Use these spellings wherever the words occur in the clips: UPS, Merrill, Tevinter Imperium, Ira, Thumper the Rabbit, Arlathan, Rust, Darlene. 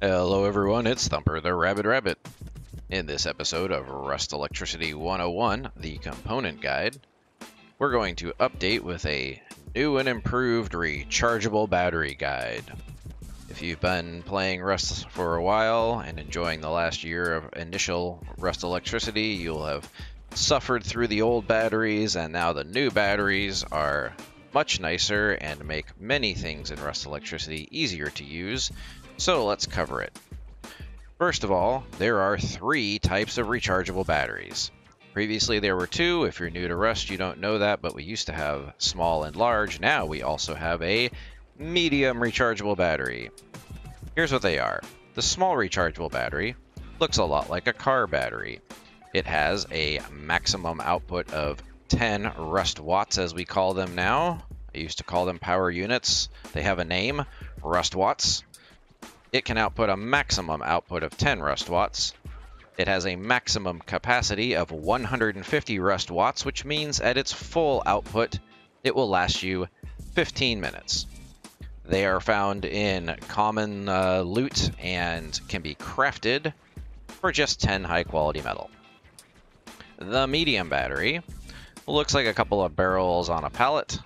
Hello everyone, it's Thumper the Rabbit. In this episode of Rust Electricity 101, the component guide, we're going to update with a new and improved rechargeable battery guide. If you've been playing Rust for a while and enjoying the last year of initial Rust Electricity, you'll have suffered through the old batteries, and now the new batteries are much nicer and make many things in Rust Electricity easier to use. So let's cover it. First of all, there are three types of rechargeable batteries. Previously there were two. If you're new to Rust, you don't know that, but we used to have small and large. Now we also have a medium rechargeable battery. Here's what they are. The small rechargeable battery looks a lot like a car battery. It has a maximum output of 10 Rust watts, as we call them now. I used to call them power units. They have a name, Rust watts. It can output a maximum output of 10 Rust watts. It has a maximum capacity of 150 Rust watts, which means at its full output, it will last you 15 minutes. They are found in common loot and can be crafted for just 10 high-quality metal. The medium battery looks like a couple of barrels on a pallet.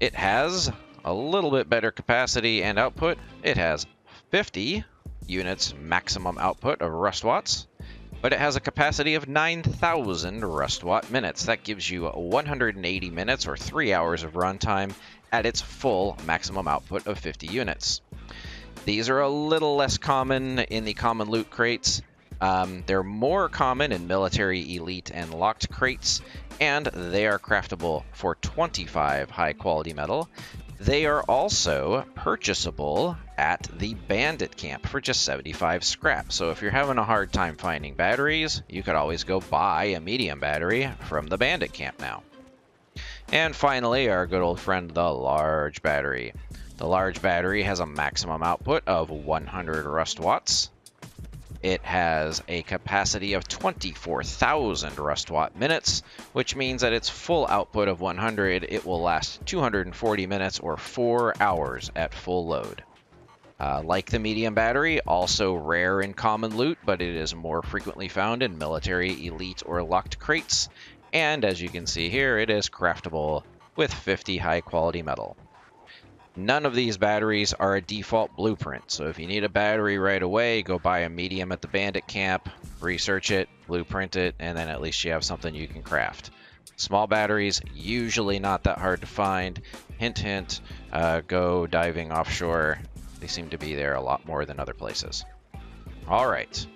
It has a little bit better capacity and output. It has 50 units maximum output of Rust watts, but it has a capacity of 9,000 Rust watt minutes. That gives you 180 minutes or 3 hours of runtime at its full maximum output of 50 units. These are a little less common in the common loot crates. They're more common in military, elite, and locked crates, and they are craftable for 25 high-quality metal. They are also purchasable at the bandit camp for just 75 scrap. So if you're having a hard time finding batteries, you could always go buy a medium battery from the bandit camp now. And finally, our good old friend, the large battery. The large battery has a maximum output of 100 Rust watts. It has a capacity of 24,000 Rust watt minutes, which means that its full output of 100, it will last 240 minutes or 4 hours at full load. Like the medium battery, also rare in common loot, but it is more frequently found in military, elite, or locked crates. And as you can see here, it is craftable with 50 high-quality metal. None of these batteries are a default blueprint, so if you need a battery right away, go buy a medium at the bandit camp, research it, blueprint it, and then at least you have something you can craft. Small batteries, usually not that hard to find. Hint, hint, go diving offshore. They seem to be there a lot more than other places. All right.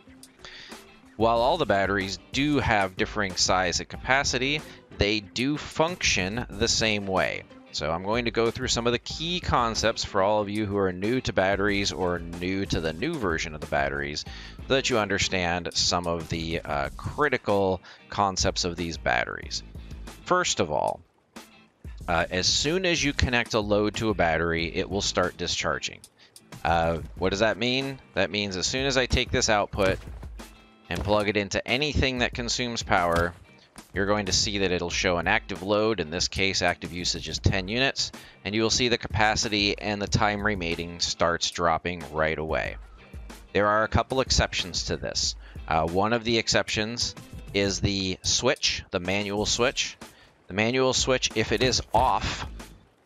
While all the batteries do have differing size and capacity, they do function the same way. So I'm going to go through some of the key concepts for all of you who are new to batteries or new to the new version of the batteries, so that you understand some of the critical concepts of these batteries. First of all, as soon as you connect a load to a battery, it will start discharging. What does that mean? That means as soon as I take this output and plug it into anything that consumes power, you're going to see that it'll show an active load. In this case, active usage is 10 units, and you will see the capacity and the time remaining starts dropping right away. There are a couple exceptions to this. One of the exceptions is the switch, the manual switch. The manual switch, if it is off,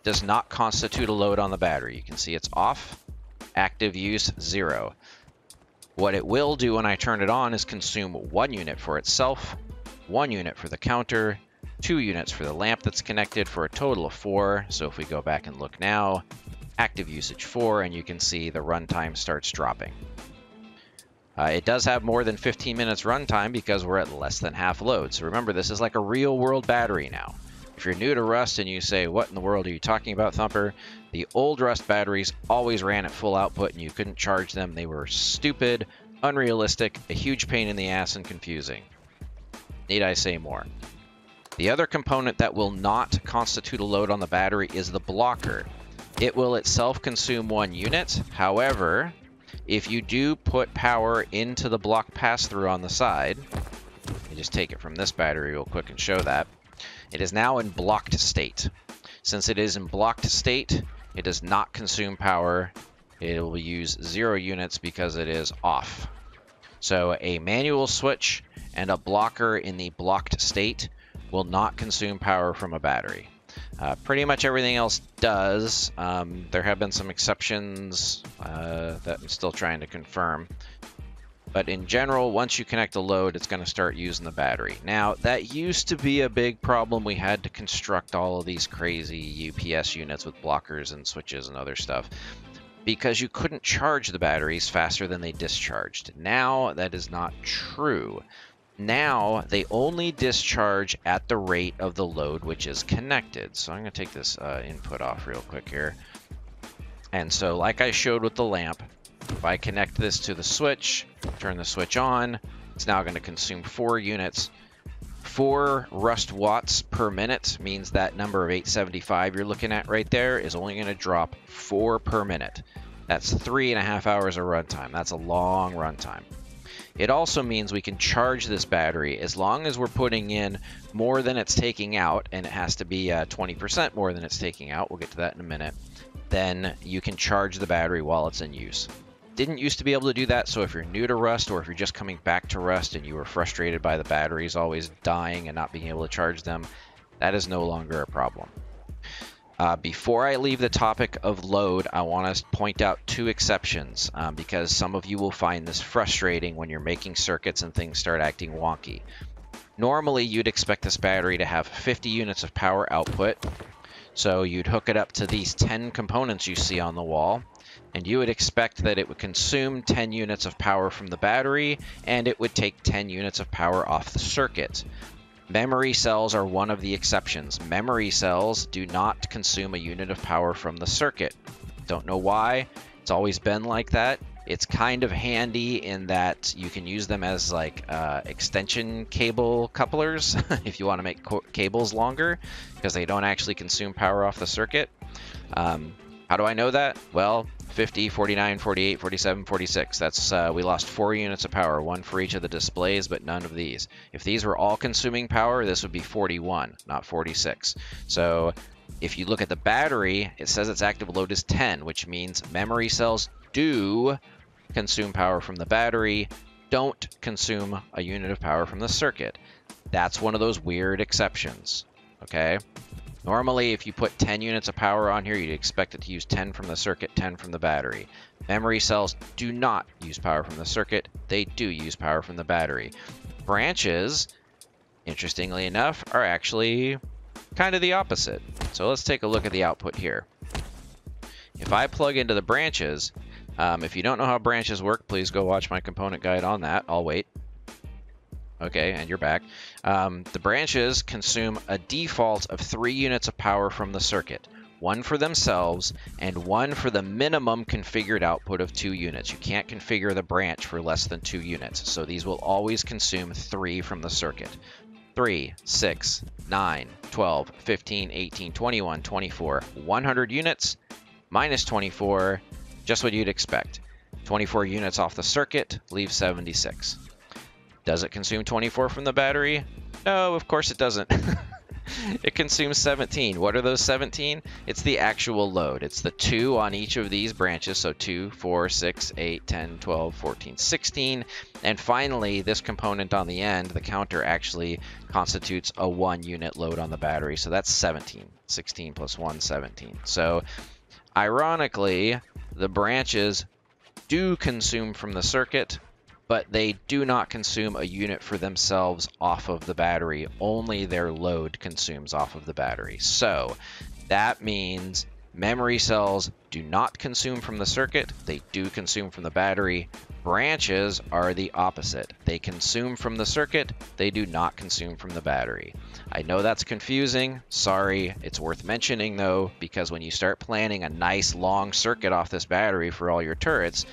does not constitute a load on the battery. You can see it's off, active use 0. What it will do when I turn it on is consume 1 unit for itself, 1 unit for the counter, 2 units for the lamp that's connected, for a total of 4. So if we go back and look now, active usage 4, and you can see the runtime starts dropping. It does have more than 15 minutes runtime because we're at less than half load. So remember, this is like a real world battery now. If you're new to Rust and you say, what in the world are you talking about, Thumper? The old Rust batteries always ran at full output and you couldn't charge them. They were stupid, unrealistic, a huge pain in the ass, and confusing. Need I say more? The other component that will not constitute a load on the battery is the blocker. It will itself consume 1 unit. However, if you do put power into the block pass-through on the side, let me just take it from this battery real quick and show that. It is now in blocked state. Since it is in blocked state, it does not consume power It will use 0 units because it is off. So a manual switch and a blocker in the blocked state will not consume power from a battery. Pretty much everything else does. There have been some exceptions that I'm still trying to confirm. But in general, once you connect a load, it's going to start using the battery. Now, that used to be a big problem. We had to construct all of these crazy UPS units with blockers and switches and other stuff because you couldn't charge the batteries faster than they discharged. Now, that is not true. Now, they only discharge at the rate of the load which is connected. So I'm going to take this input off real quick here. And so, like I showed with the lamp, if I connect this to the switch, turn the switch on, it's now going to consume 4 units. 4 Rust watts per minute means that number of 875 you're looking at right there is only going to drop 4 per minute. That's 3.5 hours of runtime. That's a long runtime. It also means we can charge this battery as long as we're putting in more than it's taking out, and it has to be 20% more than it's taking out. We'll get to that in a minute. Then you can charge the battery while it's in use. Didn't used to be able to do that, so if you're new to Rust or if you're just coming back to Rust and you were frustrated by the batteries always dying and not being able to charge them, that is no longer a problem. Before I leave the topic of load, I want to point out 2 exceptions because some of you will find this frustrating when you're making circuits and things start acting wonky. Normally, you'd expect this battery to have 50 units of power output. So you'd hook it up to these 10 components you see on the wall, and you would expect that it would consume 10 units of power from the battery, and it would take 10 units of power off the circuit. Memory cells are one of the exceptions. Memory cells do not consume a unit of power from the circuit. Don't know why. It's always been like that. It's kind of handy in that you can use them as like extension cable couplers if you want to make cables longer, because they don't actually consume power off the circuit. How do I know that? Well, 50, 49, 48, 47, 46. That's we lost 4 units of power, 1 for each of the displays, but none of these. If these were all consuming power, this would be 41, not 46. So if you look at the battery, it says its active load is 10, which means memory cells do consume power from the battery, don't consume a unit of power from the circuit. That's one of those weird exceptions, okay? Normally, if you put 10 units of power on here, you'd expect it to use 10 from the circuit, 10 from the battery. Memory cells do not use power from the circuit. They do use power from the battery. Branches, interestingly enough, are actually kind of the opposite. So let's take a look at the output here. If I plug into the branches, if you don't know how branches work, please go watch my component guide on that. I'll wait. Okay, and you're back. The branches consume a default of 3 units of power from the circuit, 1 for themselves and 1 for the minimum configured output of 2 units. You can't configure the branch for less than 2 units, so these will always consume 3 from the circuit. 3, 6, 9, 12, 15, 18, 21, 24, 100 units, minus 24, just what you'd expect. 24 units off the circuit, leave 76. Does it consume 24 from the battery? No, of course it doesn't. It consumes 17. What are those 17? It's the actual load. It's the 2 on each of these branches, so 2, 4, 6, 8, 10, 12, 14, 16. And finally, this component on the end, the counter, actually constitutes a 1 unit load on the battery, so that's 17. 16 plus 1, 17. So, ironically, the branches do consume from the circuit, but they do not consume a unit for themselves off of the battery. Only their load consumes off of the battery. So that means memory cells do not consume from the circuit. They do consume from the battery. Branches are the opposite. They consume from the circuit. They do not consume from the battery. I know that's confusing. Sorry. It's worth mentioning, though, because when you start planning a nice long circuit off this battery for all your turrets,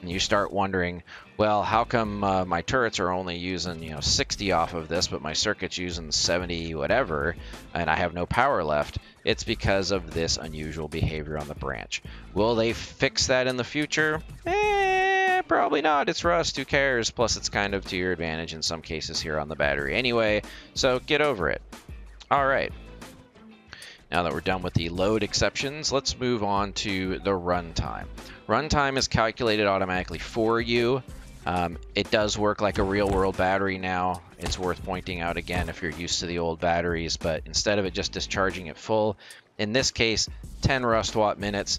and you start wondering, well, how come my turrets are only using, 60 off of this, but my circuit's using 70 whatever, and I have no power left? It's because of this unusual behavior on the branch. Will they fix that in the future? Probably not. It's Rust. Who cares? Plus, it's kind of to your advantage in some cases here on the battery anyway, so get over it. All right. Now that we're done with the load exceptions, let's move on to the runtime. Runtime is calculated automatically for you. It does work like a real-world battery now. It's worth pointing out again if you're used to the old batteries, but instead of it just discharging at full, in this case, 10 Rust watt minutes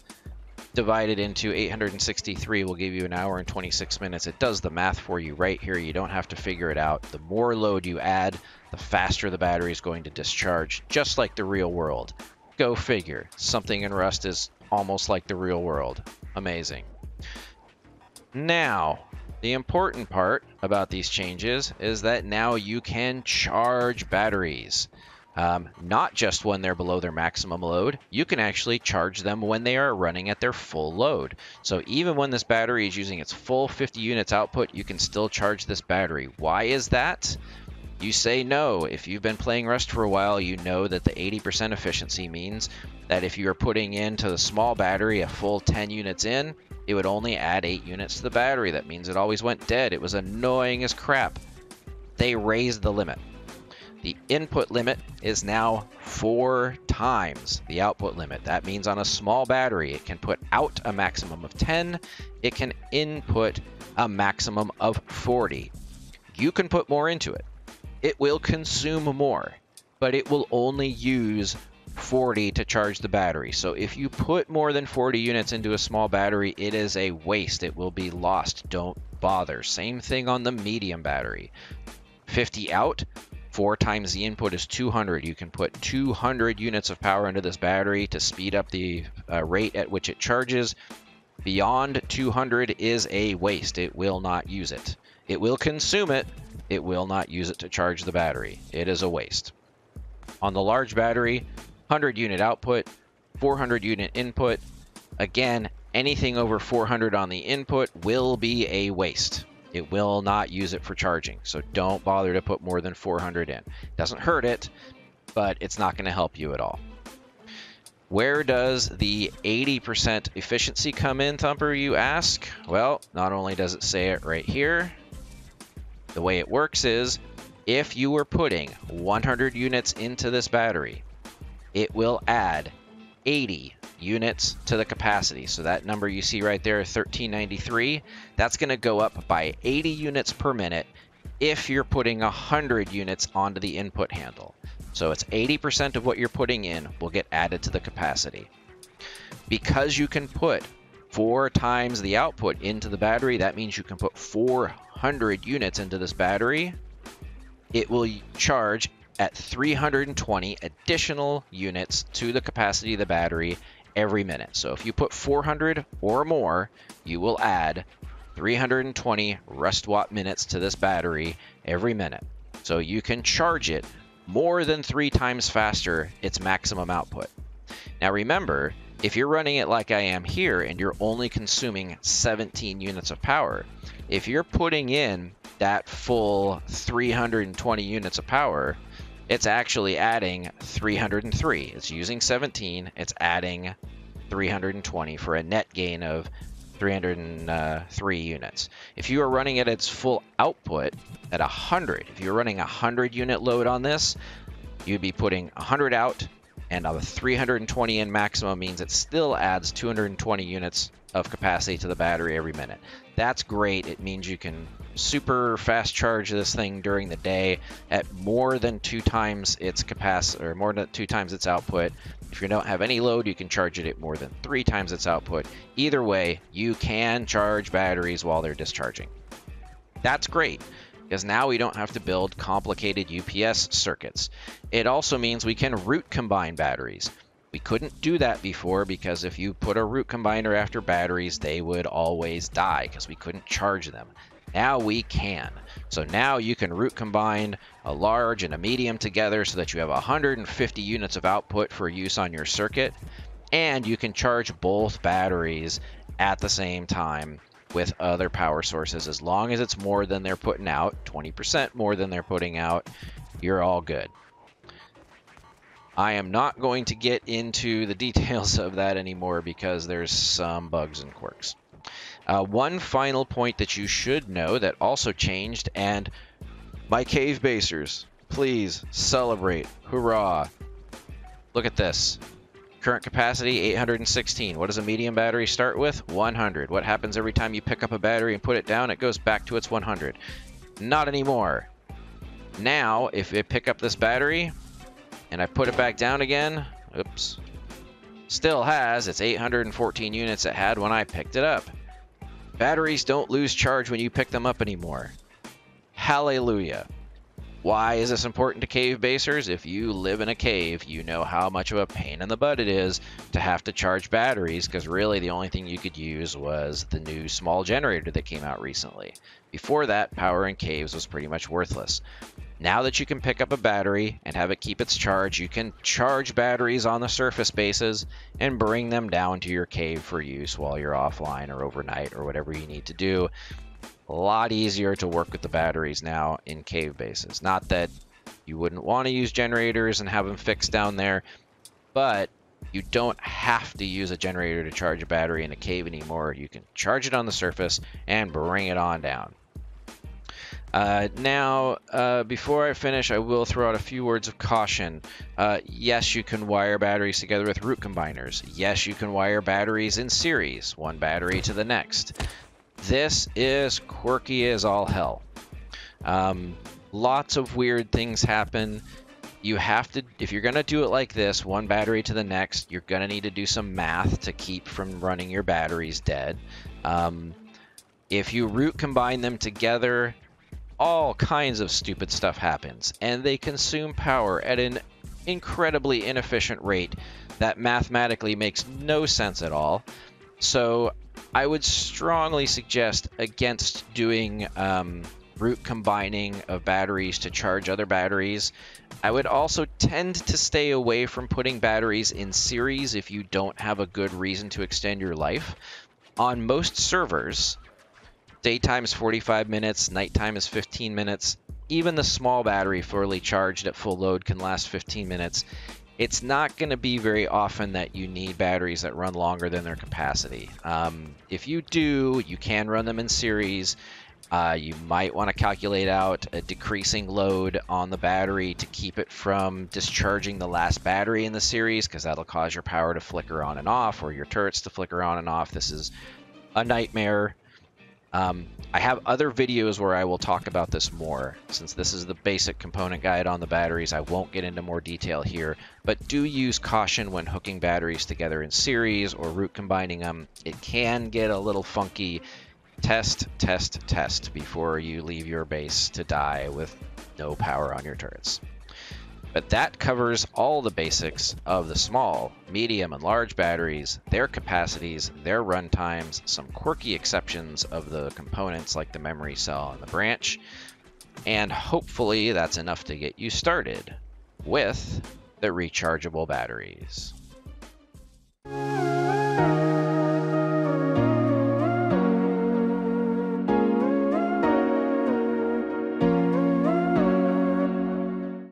divided into 863 will give you an hour and 26 minutes. It does the math for you right here. You don't have to figure it out. The more load you add, the faster the battery is going to discharge, just like the real world. Go figure. Something in Rust is almost like the real world. Amazing. Now, the important part about these changes is that now you can charge batteries. Not just when they're below their maximum load, you can actually charge them when they are running at their full load. So even when this battery is using its full 50 units output, you can still charge this battery. Why is that? You say no. If you've been playing Rust for a while, you know that the 80% efficiency means that if you are putting into the small battery a full 10 units in, it would only add 8 units to the battery. That means it always went dead. It was annoying as crap. They raised the limit. The input limit is now 4 times the output limit. That means on a small battery, it can put out a maximum of 10. It can input a maximum of 40. You can put more into it. It will consume more, but it will only use 40 to charge the battery. So if you put more than 40 units into a small battery, it is a waste. It will be lost. Don't bother. Same thing on the medium battery. 50 out. 4 times the input is 200. You can put 200 units of power into this battery to speed up the rate at which it charges. Beyond 200 is a waste. It will not use it. It will consume it. It will not use it to charge the battery. It is a waste. On the large battery, 100 unit output, 400 unit input. Again, anything over 400 on the input will be a waste. It will not use it for charging, so don't bother to put more than 400 in. Doesn't hurt it, but it's not going to help you at all. Where does the 80% efficiency come in, Thumper, you ask? Well, not only does it say it right here, the way it works is if you were putting 100 units into this battery, it will add 80 units to the capacity. So that number you see right there, 1393, that's going to go up by 80 units per minute if you're putting 100 units onto the input handle. So it's 80% of what you're putting in will get added to the capacity. Because you can put 4 times the output into the battery, that means you can put 400 units into this battery. It will charge at 320 additional units to the capacity of the battery every minute. So if you put 400 or more, you will add 320 Rust watt minutes to this battery every minute. So you can charge it more than 3 times faster its maximum output. Now remember, if you're running it like I am here and you're only consuming 17 units of power, if you're putting in that full 320 units of power, it's actually adding 303. It's using 17. It's adding 320 for a net gain of 303 units. If you are running at its full output at 100, if you're running a 100 unit load on this, you'd be putting 100 out and a 320 in maximum means it still adds 220 units of capacity to the battery every minute. That's great. It means you can super fast charge this thing during the day at more than 2 times its capacity, or more than 2 times its output. If you don't have any load, you can charge it at more than 3 times its output. Either way, you can charge batteries while they're discharging. That's great, because now we don't have to build complicated UPS circuits. It also means we can root combine batteries. We couldn't do that before because if you put a root combiner after batteries, they would always die because we couldn't charge them. Now we can. So now you can root combine a large and a medium together so that you have 150 units of output for use on your circuit, and you can charge both batteries at the same time with other power sources. As long as it's more than they're putting out, 20% more than they're putting out, you're all good. I am not going to get into the details of that anymore because there's some bugs and quirks. One final point that you should know that also changed, and my cave basers, please celebrate, hurrah. Look at this. Current capacity, 816. What does a medium battery start with? 100. What happens every time you pick up a battery and put it down? It goes back to its 100. Not anymore. Now, if I pick up this battery and I put it back down again, oops, still has its 814 units it had when I picked it up. Batteries don't lose charge when you pick them up anymore. Hallelujah. Why is this important to cave basers? If you live in a cave, you know how much of a pain in the butt it is to have to charge batteries, because really the only thing you could use was the new small generator that came out recently. Before that, power in caves was pretty much worthless. Now that you can pick up a battery and have it keep its charge, you can charge batteries on the surface bases and bring them down to your cave for use while you're offline or overnight or whatever you need to do. A lot easier to work with the batteries now in cave bases. Not that you wouldn't want to use generators and have them fixed down there, but you don't have to use a generator to charge a battery in a cave anymore. You can charge it on the surface and bring it on down. Before I finish, I will throw out a few words of caution. Yes, you can wire batteries together with root combiners. Yes, you can wire batteries in series, one battery to the next. This is quirky as all hell. Lots of weird things happen. You have to, if you're going to do it like this, one battery to the next, you're going to need to do some math to keep from running your batteries dead. If you root combine them together, all kinds of stupid stuff happens, and they consume power at an incredibly inefficient rate that mathematically makes no sense at all. So I would strongly suggest against doing root combining of batteries to charge other batteries. I would also tend to stay away from putting batteries in series if you don't have a good reason to extend your life. On most servers, daytime is 45 minutes, nighttime is 15 minutes. Even the small battery fully charged at full load can last 15 minutes. It's not going to be very often that you need batteries that run longer than their capacity. If you do, you can run them in series. You might want to calculate out a decreasing load on the battery to keep it from discharging the last battery in the series, because that'll cause your power to flicker on and off, or your turrets to flicker on and off. This is a nightmare. I have other videos where I will talk about this more. Since this is the basic component guide on the batteries, I won't get into more detail here, but do use caution when hooking batteries together in series or root combining them. It can get a little funky. Test before you leave your base to die with no power on your turrets. But that covers all the basics of the small, medium, and large batteries, their capacities, their run times, some quirky exceptions of the components like the memory cell and the branch, and hopefully that's enough to get you started with the rechargeable batteries.